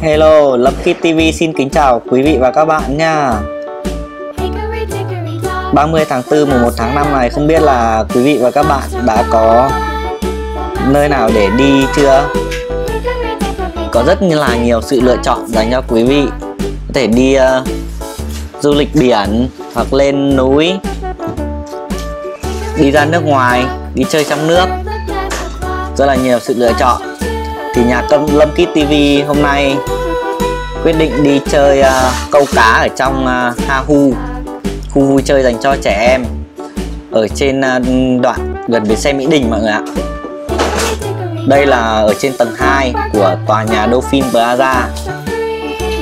Hello, Lâm Kids TV xin kính chào quý vị và các bạn nha. 30 tháng 4 mùng 1 tháng 5 này, không biết là quý vị và các bạn đã có nơi nào để đi chưa? Có rất là nhiều sự lựa chọn dành cho quý vị. Có thể đi du lịch biển, hoặc lên núi, đi ra nước ngoài, đi chơi trong nước. Rất là nhiều sự lựa chọn. Thì nhà Lâm Kids TV hôm nay quyết định đi chơi câu cá ở trong Haahoo, khu vui chơi dành cho trẻ em ở trên đoạn gần bến xe Mỹ Đình mọi người ạ. Đây là ở trên tầng 2 của tòa nhà Dolphin Plaza.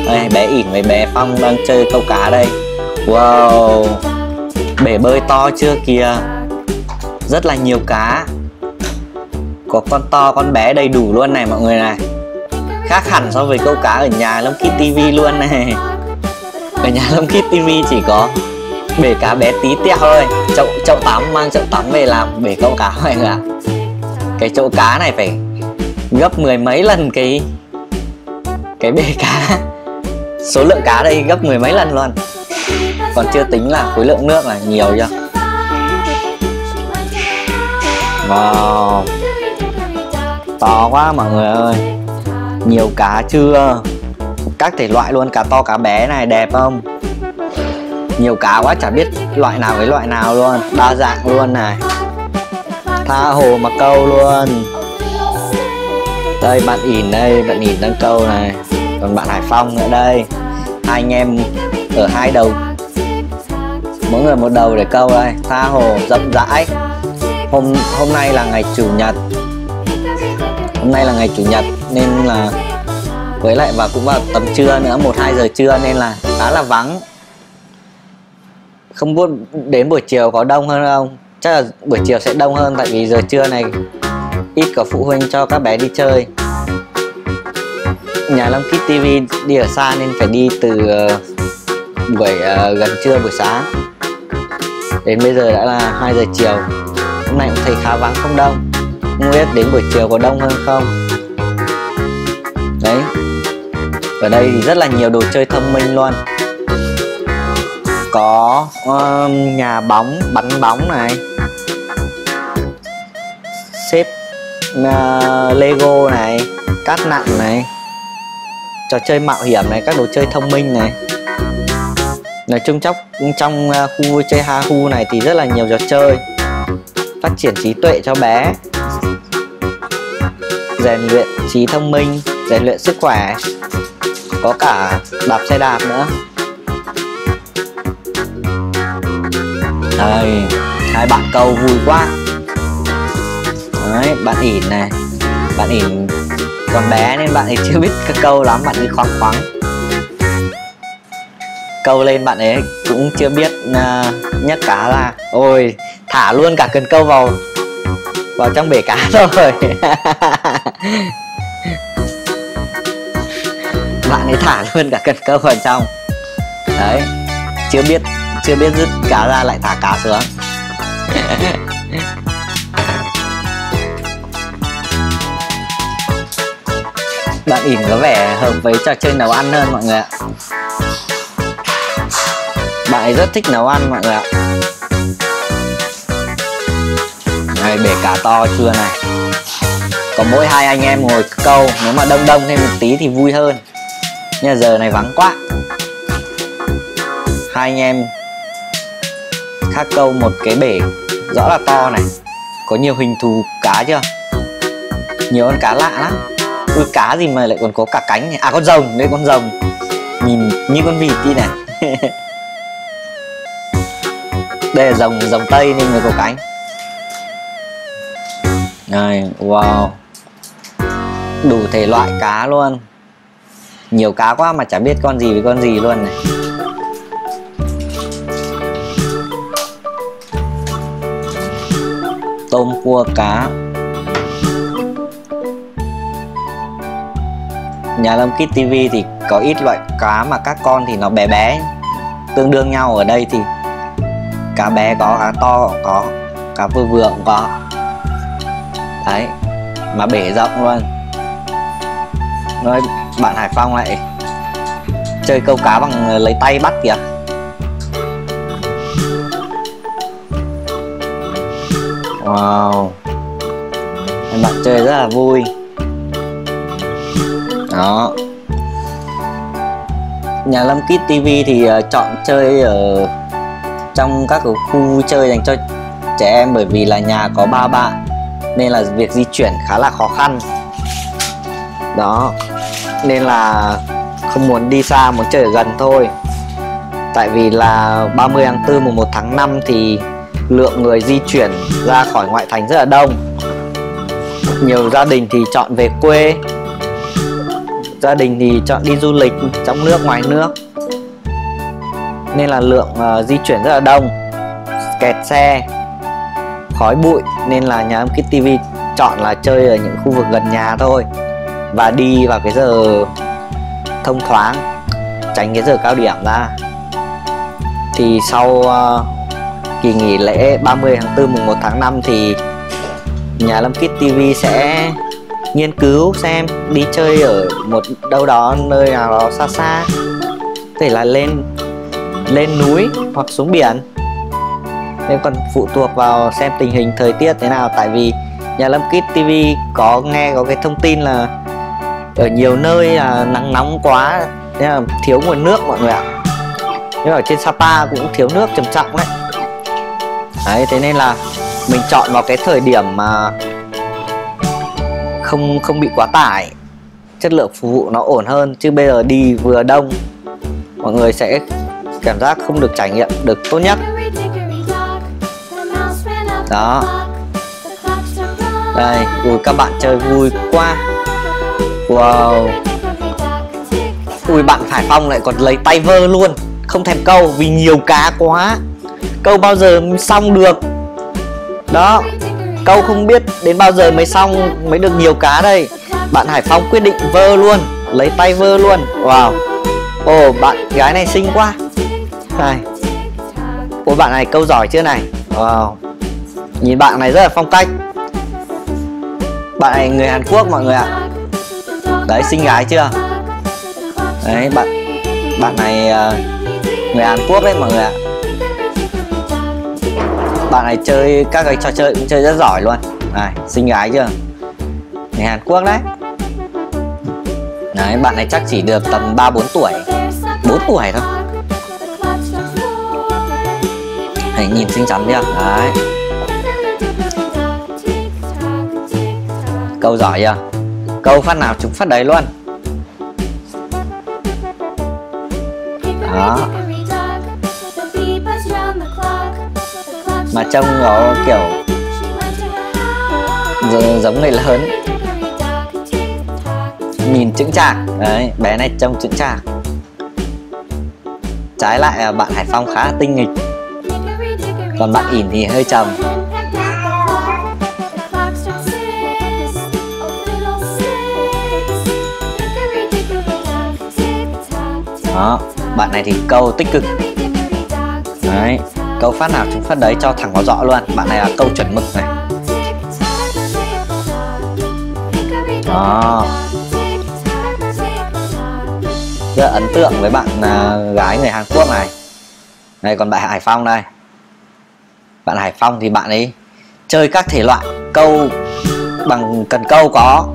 Đây, bé ỉn với bé Phong đang chơi câu cá đây. Wow, bể bơi to chưa kìa, rất là nhiều cá, có con to con bé đầy đủ luôn này mọi người này. Khác hẳn so với câu cá ở nhà Lâm Kids TV luôn này. Ở nhà Lâm Kids TV chỉ có bể cá bé tí tẹo thôi, chậu tắm, mang chậu tắm về làm bể câu cá mọi người ạ. Cái chỗ cá này phải gấp mười mấy lần cái bể cá, số lượng cá đây gấp mười mấy lần luôn, còn chưa tính là khối lượng nước là nhiều chưa. Wow, to quá mọi người ơi, nhiều cá chưa, các thể loại luôn, cá to cá bé này, đẹp không, nhiều cá quá chả biết loại nào với loại nào luôn, đa dạng luôn này, tha hồ mà câu luôn. Đây bạn ỉn đây, bạn ỉn đang câu này, còn bạn Hải Phong nữa đây, hai anh em ở hai đầu, mỗi người một đầu để câu đây, tha hồ rộng rãi. Hôm nay là ngày chủ nhật, nên là với lại và cũng vào tầm trưa nữa, 1-2 giờ trưa nên là khá là vắng. Không biết đến buổi chiều có đông hơn không? Chắc là buổi chiều sẽ đông hơn, tại vì giờ trưa này ít có phụ huynh cho các bé đi chơi. Nhà Lâm Kids TV đi ở xa nên phải đi từ gần trưa buổi sáng. Đến bây giờ đã là 2 giờ chiều. Hôm nay cũng thấy khá vắng, không đông. Không biết đến buổi chiều có đông hơn không. Đấy, ở đây thì rất là nhiều đồ chơi thông minh luôn. Có nhà bóng, bắn bóng này, xếp Lego này, cát nặng này, trò chơi mạo hiểm này, các đồ chơi thông minh này. Nói chung trong khu vui chơi Haahoo này thì rất là nhiều trò chơi phát triển trí tuệ cho bé, rèn luyện trí thông minh, rèn luyện sức khỏe, có cả đạp xe đạp nữa. Đây, hai bạn câu vui quá. Đấy, bạn ỉn này, bạn ỉn còn bé nên bạn ấy chưa biết các câu lắm, bạn ấy khoáng khoáng. Câu lên bạn ấy cũng chưa biết nhấc cá ra. Ôi, thả luôn cả cần câu vào trong bể cá rồi. Bạn ấy thả luôn cả cần câu vào trong. Đấy, chưa biết rút cá ra lại thả cá xuống. Bạn ỉn có vẻ hợp với trò chơi nấu ăn hơn mọi người ạ. Bạn ấy rất thích nấu ăn mọi người ạ. Này, bể cá to chưa này. Có mỗi hai anh em ngồi câu, nếu mà đông thêm một tí thì vui hơn. Nhưng mà giờ này vắng quá. Hai anh em khác câu một cái bể rõ là to này, có nhiều hình thù cá chưa, nhiều con cá lạ lắm. Ui, cá gì mà lại còn có cả cánh này. À, con rồng đây, con rồng nhìn như con vịt đi này. Đây là rồng tây nên mới có cánh này. Wow, đủ thể loại cá luôn, nhiều cá quá mà chả biết con gì với con gì luôn này. Tôm cua cá. Nhà Lâm Kids TV thì có ít loại cá mà các con thì nó bé bé tương đương nhau. Ở đây thì cá bé có, cá to có, cá vừa vừa cũng có. Đấy, mà bể rộng luôn. Nói bạn Hải Phong lại chơi câu cá bằng lấy tay bắt kìa. Wow, em bạn chơi rất là vui. Đó, nhà Lâm Kids TV thì chọn chơi ở trong các khu chơi dành cho trẻ em, bởi vì là nhà có 3 bạn nên là việc di chuyển khá là khó khăn. Đó, nên là không muốn đi xa, muốn chơi ở gần thôi. Tại vì là 30 tháng 4 mùng 1 tháng 5 thì lượng người di chuyển ra khỏi ngoại thành rất là đông. Nhiều gia đình thì chọn về quê, gia đình thì chọn đi du lịch trong nước, ngoài nước, nên là lượng di chuyển rất là đông, kẹt xe, khói bụi, nên là nhà Lâm Kids TV chọn là chơi ở những khu vực gần nhà thôi, và đi vào cái giờ thông thoáng, tránh cái giờ cao điểm ra. Thì sau kỳ nghỉ lễ 30 tháng 4 mùng 1 tháng 5 thì nhà Lâm Kids TV sẽ nghiên cứu xem đi chơi ở một đâu đó, nơi nào đó xa xa, có thể là lên núi hoặc xuống biển. Nên còn phụ thuộc vào xem tình hình thời tiết thế nào. Tại vì nhà Lâm Kids TV có nghe có cái thông tin là ở nhiều nơi là nắng nóng quá, nên là thiếu nguồn nước mọi người ạ. Nhưng ở trên Sapa cũng thiếu nước trầm trọng đấy. Đấy, thế nên là mình chọn vào cái thời điểm mà không bị quá tải, chất lượng phục vụ nó ổn hơn. Chứ bây giờ đi vừa đông, mọi người sẽ cảm giác không được trải nghiệm được tốt nhất. Đó, đây, ui các bạn chơi vui quá. Wow, ui bạn Hải Phong lại còn lấy tay vơ luôn, không thèm câu vì nhiều cá quá, câu bao giờ mới xong được. Đó, câu không biết đến bao giờ mới xong, mới được nhiều cá đây. Bạn Hải Phong quyết định vơ luôn, lấy tay vơ luôn. Wow, ồ bạn gái này xinh quá này. Ôi bạn này câu giỏi chưa này. Wow, nhìn bạn này rất là phong cách. Bạn này người Hàn Quốc mọi người ạ. Đấy, xinh gái chưa. Đấy, bạn này người Hàn Quốc đấy mọi người ạ. Bạn này chơi các cái trò chơi cũng chơi rất giỏi luôn. Này, xinh gái chưa. Người Hàn Quốc đấy. Đấy, bạn này chắc chỉ được tầm 3-4 tuổi, 4 tuổi thôi. Đấy, nhìn xinh chắn chưa. Đấy, câu giỏi chưa. Câu phát nào chúng phát đấy luôn. Đó, mà trông nó kiểu giống người lớn, nhìn chững chạc. Đấy, bé này trông chững chạc. Trái lại là bạn Hải Phong khá là tinh nghịch, còn bạn ỉn thì hơi trầm. Đó, bạn này thì câu tích cực. Đấy, câu phát nào chúng phát đấy, cho thẳng vào rõ luôn. Bạn này là câu chuẩn mực này. Đó, rất ấn tượng với bạn gái người Hàn Quốc này. Đây, còn bạn Hải Phong đây. Bạn Hải Phong thì bạn ấy chơi các thể loại, câu bằng cần câu có,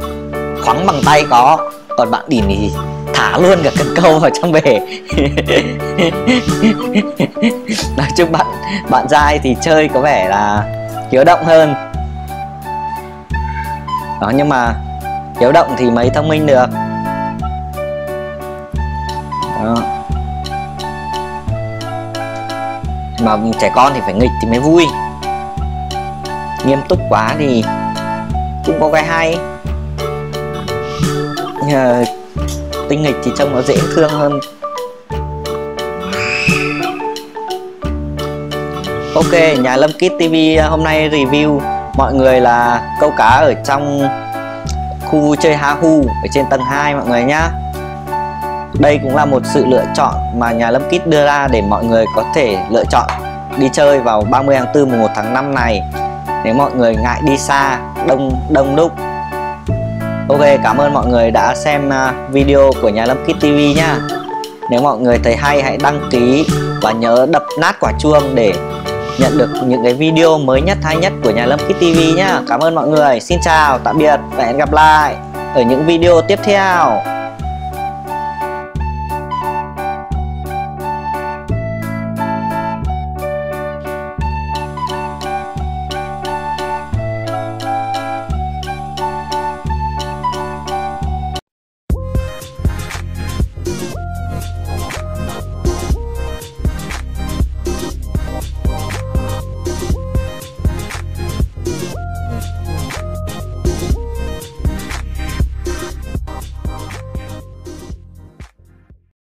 khoắng bằng tay có. Còn bạn Đỉnh thì thả luôn cả cần câu vào trong bể. Nói chung bạn trai thì chơi có vẻ là hiếu động hơn. Đó, nhưng mà hiếu động thì mới thông minh được. Đó, mà trẻ con thì phải nghịch thì mới vui, nghiêm túc quá thì cũng có cái hay. Tinh nghịch thì trông nó dễ thương hơn. Ok, nhà Lâm Kids TV hôm nay review mọi người là câu cá ở trong khu vui chơi Haahoo ở trên tầng 2 mọi người nhá. Đây cũng là một sự lựa chọn mà nhà Lâm Kids đưa ra để mọi người có thể lựa chọn đi chơi vào 30 tháng 4 1 tháng 5 này, nếu mọi người ngại đi xa đông đúc. Ok, cảm ơn mọi người đã xem video của nhà Lâm Kids TV nhá. Nếu mọi người thấy hay hãy đăng ký và nhớ đập nát quả chuông để nhận được những cái video mới nhất hay nhất của nhà Lâm Kids TV nhá. Cảm ơn mọi người, xin chào, tạm biệt và hẹn gặp lại ở những video tiếp theo.